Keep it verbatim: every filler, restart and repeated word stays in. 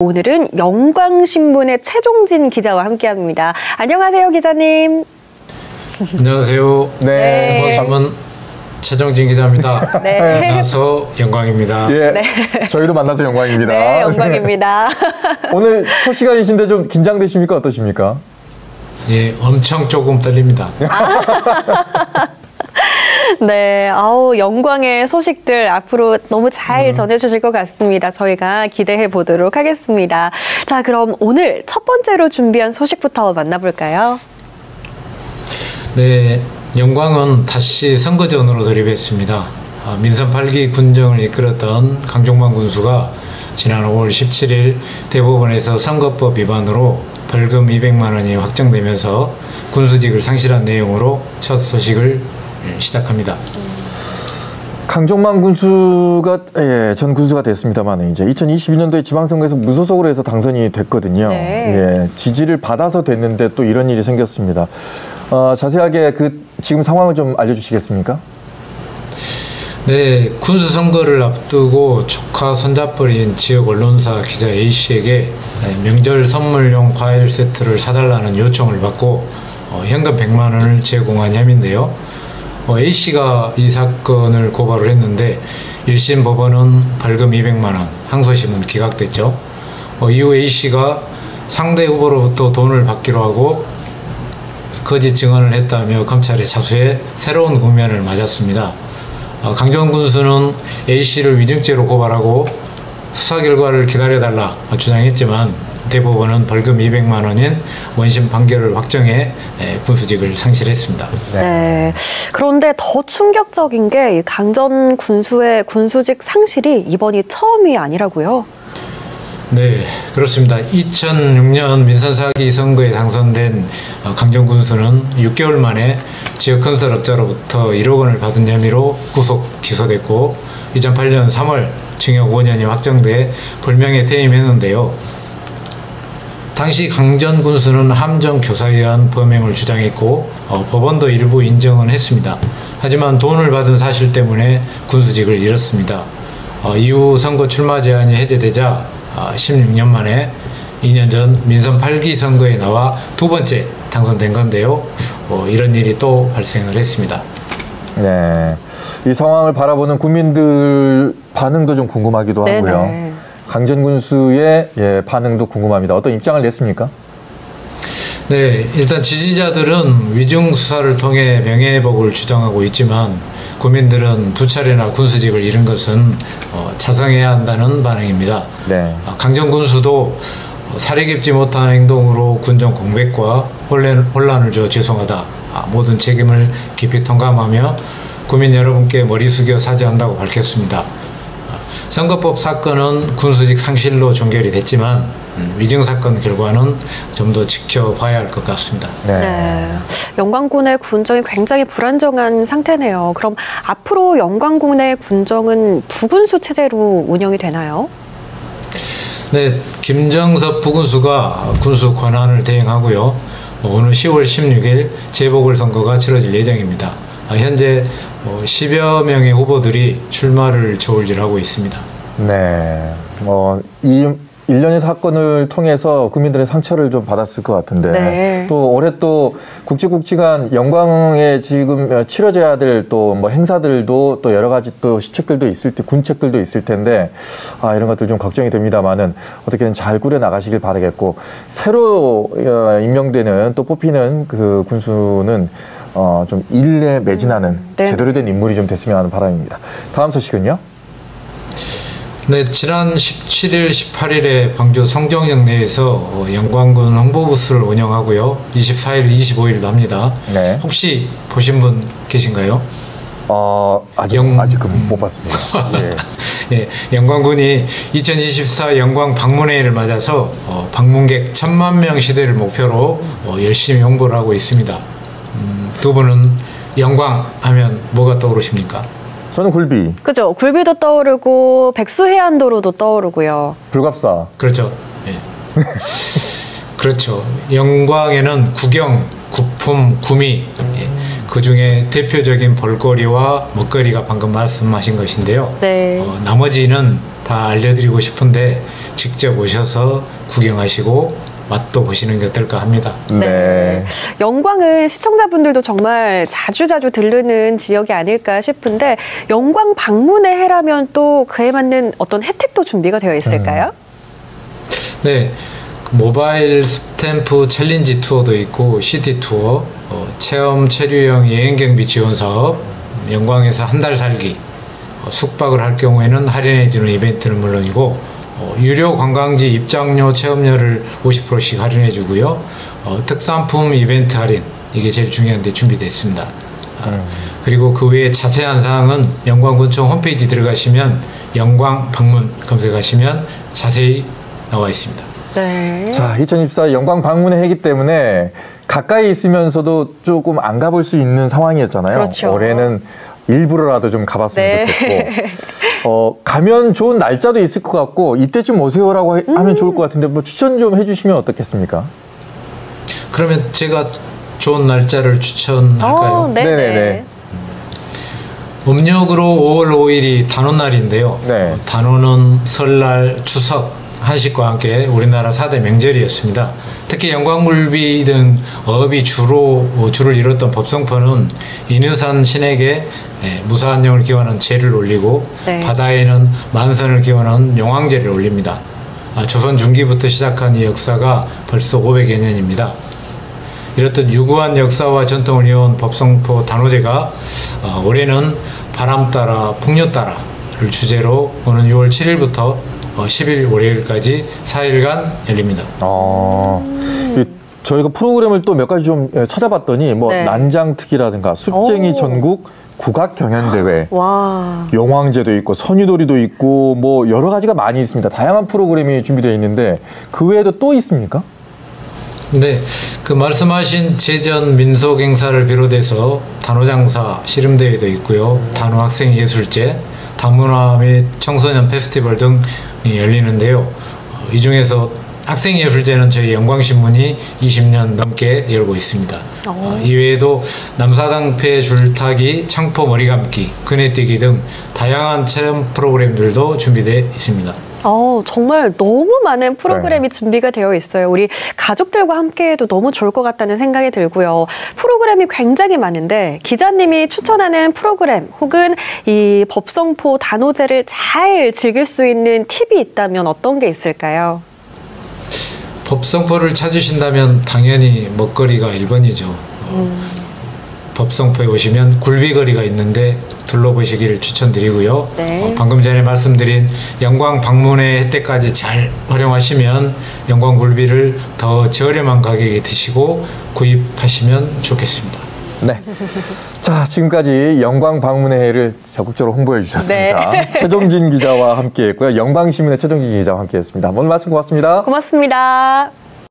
오늘은 영광신문의 최종진 기자와 함께합니다. 안녕하세요, 기자님. 안녕하세요. 네. 영광신문 최종진 기자입니다. 네. 만나서 영광입니다. 예. 네. 저희도 만나서 영광입니다. 네, 영광입니다. 오늘 첫 시간이신데 좀 긴장되십니까? 어떠십니까? 예, 엄청 조금 떨립니다. 아. 네, 아우 영광의 소식들 앞으로 너무 잘 전해주실 것 같습니다. 저희가 기대해 보도록 하겠습니다. 자, 그럼 오늘 첫 번째로 준비한 소식부터 만나볼까요? 네, 영광은 다시 선거전으로 돌입했습니다. 민선 팔기 군정을 이끌었던 강종만 군수가 지난 오월 십칠일 대법원에서 선거법 위반으로 벌금 이백만 원이 확정되면서 군수직을 상실한 내용으로 첫 소식을 시작합니다. 강종만 군수가 예, 전 군수가 됐습니다만 이제 이천이십이년도에 지방선거에서 무소속으로 해서 당선이 됐거든요. 네. 예, 지지를 받아서 됐는데 또 이런 일이 생겼습니다. 어, 자세하게 그 지금 상황을 좀 알려주시겠습니까? 네, 군수 선거를 앞두고 조카 손잡벌인 지역 언론사 기자 A 씨에게 명절 선물용 과일 세트를 사달라는 요청을 받고 어, 현금 백만 원을 제공한 혐의인데요. A씨가 이 사건을 고발을 했는데 일심 법원은 벌금 이백만 원, 항소심은 기각됐죠. 어, 이후 A씨가 상대 후보로부터 돈을 받기로 하고 거짓 증언을 했다며 검찰의 자수에 새로운 국면을 맞았습니다. 어, 강종 군수는 A씨를 위증죄로 고발하고 수사 결과를 기다려달라 주장했지만 대법원은 벌금 이백만 원인 원심 판결을 확정해 군수직을 상실했습니다. 네. 그런데 더 충격적인 게 강전 군수의 군수직 상실이 이번이 처음이 아니라고요? 네, 그렇습니다. 이천육년 민선 사기 선거에 당선된 강전 군수는 육 개월 만에 지역 건설업자로부터 일억 원을 받은 혐의로 구속 기소됐고 이천팔년 삼월 징역 오 년이 확정돼 벌명에 퇴임했는데요. 당시 강전 군수는 함정 교사에 의한 범행을 주장했고 어, 법원도 일부 인정은 했습니다. 하지만 돈을 받은 사실 때문에 군수직을 잃었습니다. 어, 이후 선거 출마 제한이 해제되자 어, 십육년 만에 이 년 전 민선 팔기 선거에 나와 두 번째 당선된 건데요. 어, 이런 일이 또 발생을 했습니다. 네, 이 상황을 바라보는 국민들 반응도 좀 궁금하기도 네네. 하고요. 강전 군수의 예, 반응도 궁금합니다. 어떤 입장을 냈습니까? 네, 일단 지지자들은 위증 수사를 통해 명예회복을 주장하고 있지만 국민들은 두 차례나 군수직을 잃은 것은 어, 자성해야 한다는 반응입니다. 네. 강전 군수도 사리 깊지 못한 행동으로 군정 공백과 혼란, 혼란을 줘 죄송하다. 아, 모든 책임을 깊이 통감하며 국민 여러분께 머리 숙여 사죄한다고 밝혔습니다. 선거법 사건은 군수직 상실로 종결이 됐지만 위증 사건 결과는 좀 더 지켜봐야 할 것 같습니다. 네. 네. 영광군의 군정이 굉장히 불안정한 상태네요. 그럼 앞으로 영광군의 군정은 부군수 체제로 운영이 되나요? 네, 김정섭 부군수가 군수 권한을 대행하고요. 오늘 시월 십육일 재보궐선거가 치러질 예정입니다. 현재 십여 명의 후보들이 출마를 저울질하고 있습니다. 네, 어, 이 일련의 사건을 통해서 국민들의 상처를 좀 받았을 것 같은데 네. 또 올해 또 국지국지간 영광에 지금 치러져야 될 또 뭐 행사들도 또 여러 가지 또 시책들도 있을 때 군책들도 있을 텐데 아 이런 것들 좀 걱정이 됩니다만은 어떻게든 잘 꾸려 나가시길 바라겠고 새로 임명되는 또 뽑히는 그 군수는 어, 좀 일에 매진하는 음, 네. 제대로 된 인물이 좀 됐으면 하는 바람입니다. 다음 소식은요? 네, 지난 십칠일, 십팔일에 광주 성정역 내에서 영광군 홍보부스를 운영하고요. 이십사일, 이십오일도 합니다. 네. 혹시 보신 분 계신가요? 어, 아직, 영... 아직은 못 봤습니다. 예. 예, 영광군이 이천이십사 영광 방문회의를 맞아서 어, 방문객 천만 명 시대를 목표로 어, 열심히 홍보를 하고 있습니다. 음, 두 분은 영광 하면 뭐가 떠오르십니까? 저는 굴비. 그죠. 굴비도 떠오르고 백수해안도로도 떠오르고요. 불갑사. 그렇죠. 예. 그렇죠. 영광에는 구경, 구품, 구미 예. 그중에 대표적인 볼거리와 먹거리가 방금 말씀하신 것인데요. 네. 어, 나머지는 다 알려드리고 싶은데 직접 오셔서 구경하시고 맛도 보시는 게 어떨까 합니다. 네. 네. 영광은 시청자분들도 정말 자주자주 들르는 지역이 아닐까 싶은데 영광 방문의 해라면 또 그에 맞는 어떤 혜택도 준비가 되어 있을까요? 음. 네. 모바일 스탬프 챌린지 투어도 있고 시티 투어, 어, 체험 체류형 여행경비 지원 사업, 영광에서 한 달 살기, 어, 숙박을 할 경우에는 할인해주는 이벤트는 물론이고 어, 유료 관광지 입장료, 체험료를 오십 퍼센트씩 할인해 주고요. 어, 특산품 이벤트 할인, 이게 제일 중요한데 준비됐습니다. 아, 음. 그리고 그 외에 자세한 사항은 영광군청 홈페이지 들어가시면 영광 방문 검색하시면 자세히 나와 있습니다. 네. 자, 이천이십사 영광 방문의 해이기 때문에 가까이 있으면서도 조금 안 가볼 수 있는 상황이었잖아요. 그렇죠. 올해는 일부러라도 좀 가봤으면 네. 좋겠고 어, 가면 좋은 날짜도 있을 것 같고 이때쯤 오세요라고 하, 음. 하면 좋을 것 같은데 뭐 추천 좀 해주시면 어떻겠습니까? 그러면 제가 좋은 날짜를 추천할까요? 오, 네네네. 음력으로 오월 오일이 단오날인데요. 네. 어, 단오는 설날, 추석, 한식과 함께 우리나라 사대 명절이었습니다. 특히 영광물비 등 어업이 주로, 주를 이뤘던 법성포는 인유산 신에게 무사안녕을 기원하는 제를 올리고 네. 바다에는 만선을 기원하는 용왕제를 올립니다. 아, 조선 중기부터 시작한 이 역사가 벌써 오백여 년입니다. 이렇듯 유구한 역사와 전통을 이어온 법성포 단오제가 어, 올해는 바람 따라 풍요 따라를 주제로 오는 유월 칠일부터 십일 월요일까지 사일간 열립니다. 아, 음. 저희가 프로그램을 또 몇 가지 좀 찾아봤더니 뭐 네. 난장특기라든가 숫쟁이 오. 전국 국악 경연대회, 영왕제도 있고 선유돌이도 있고 뭐 여러 가지가 많이 있습니다. 다양한 프로그램이 준비되어 있는데 그 외에도 또 있습니까? 네, 그 말씀하신 제전 민속 행사를 비롯해서 단오장사 씨름대회도 있고요, 단오학생예술제, 단문화 및 청소년 페스티벌 등이 열리는데요. 이 중에서 학생예술제는 저희 영광신문이 이십 년 넘게 열고 있습니다. 어, 이외에도 남사당패 줄타기, 창포 머리감기, 그네뛰기 등 다양한 체험 프로그램들도 준비되어 있습니다. 어, 정말 너무 많은 프로그램이 네. 준비가 되어 있어요. 우리 가족들과 함께해도 너무 좋을 것 같다는 생각이 들고요. 프로그램이 굉장히 많은데 기자님이 추천하는 프로그램 혹은 이 법성포 단오제를 잘 즐길 수 있는 팁이 있다면 어떤 게 있을까요? 법성포를 찾으신다면 당연히 먹거리가 일 번이죠. 음. 법성포에 오시면 굴비거리가 있는데 둘러보시기를 추천드리고요. 네. 어, 방금 전에 말씀드린 영광 방문의 혜택까지 잘 활용하시면 영광 굴비를 더 저렴한 가격에 드시고 구입하시면 좋겠습니다. 네. 자, 지금까지 영광 방문의 해를 적극적으로 홍보해 주셨습니다. 네. 최종진 기자와 함께했고요. 영광시민의 최종진 기자와 함께했습니다. 오늘 말씀 고맙습니다. 고맙습니다.